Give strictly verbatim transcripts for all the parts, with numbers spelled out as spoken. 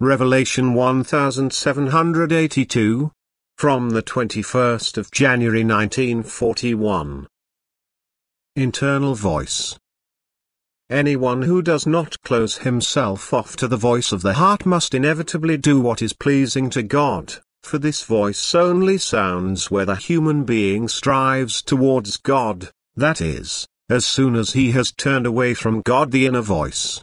Revelation seventeen eighty-two. From the twenty-first of January nineteen forty-one. Internal voice. Anyone who does not close himself off to the voice of the heart must inevitably do what is pleasing to God, for this voice only sounds where the human being strives towards God, that is, as soon as he has turned away from God. The inner voice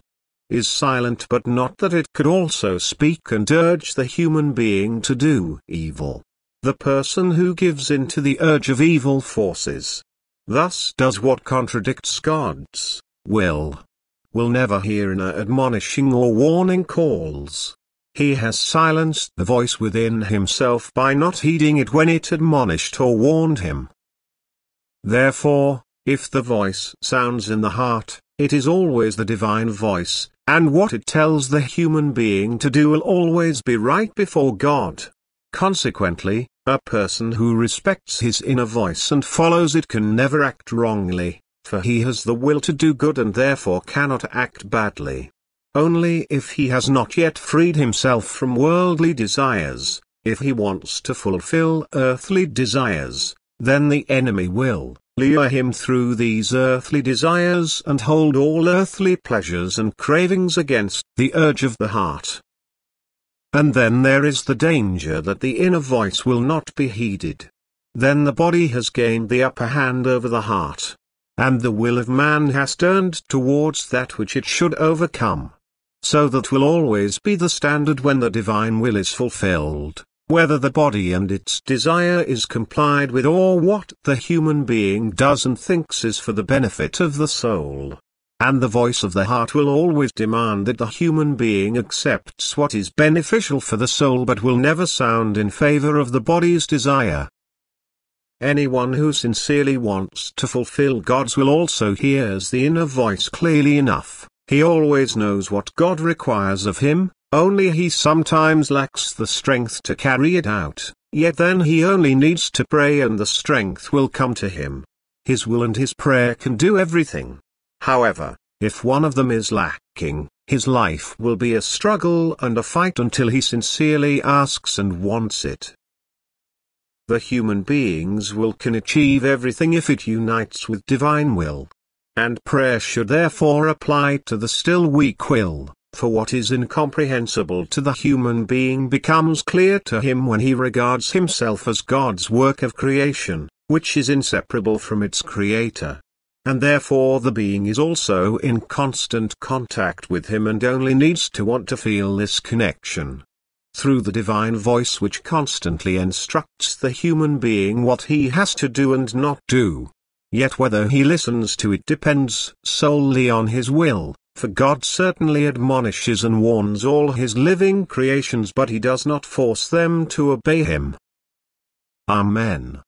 is silent, but not that it could also speak and urge the human being to do evil. The person who gives in to the urge of evil forces, thus does what contradicts God's will, will never hear inner admonishing or warning calls. He has silenced the voice within himself by not heeding it when it admonished or warned him. Therefore, if the voice sounds in the heart, it is always the divine voice, and what it tells the human being to do will always be right before God. Consequently, a person who respects his inner voice and follows it can never act wrongly, for he has the will to do good and therefore cannot act badly. Only if he has not yet freed himself from worldly desires, if he wants to fulfill earthly desires, then the enemy will lure him through these earthly desires and hold all earthly pleasures and cravings against the urge of the heart. And then there is the danger that the inner voice will not be heeded. Then the body has gained the upper hand over the heart, and the will of man has turned towards that which it should overcome. So that will always be the standard when the divine will is fulfilled, whether the body and its desire is complied with or what the human being does and thinks is for the benefit of the soul. And the voice of the heart will always demand that the human being accepts what is beneficial for the soul, but will never sound in favor of the body's desire. Anyone who sincerely wants to fulfill God's will also hears the inner voice clearly enough. He always knows what God requires of him, only he sometimes lacks the strength to carry it out, yet then he only needs to pray and the strength will come to him. His will and his prayer can do everything. However, if one of them is lacking, his life will be a struggle and a fight until he sincerely asks and wants it. The human being's will can achieve everything if it unites with divine will. And prayer should therefore apply to the still weak will, for what is incomprehensible to the human being becomes clear to him when he regards himself as God's work of creation, which is inseparable from its creator. And therefore the being is also in constant contact with him and only needs to want to feel this connection. Through the divine voice which constantly instructs the human being what he has to do and not do. Yet whether he listens to it depends solely on his will, for God certainly admonishes and warns all his living creations, but he does not force them to obey him. Amen.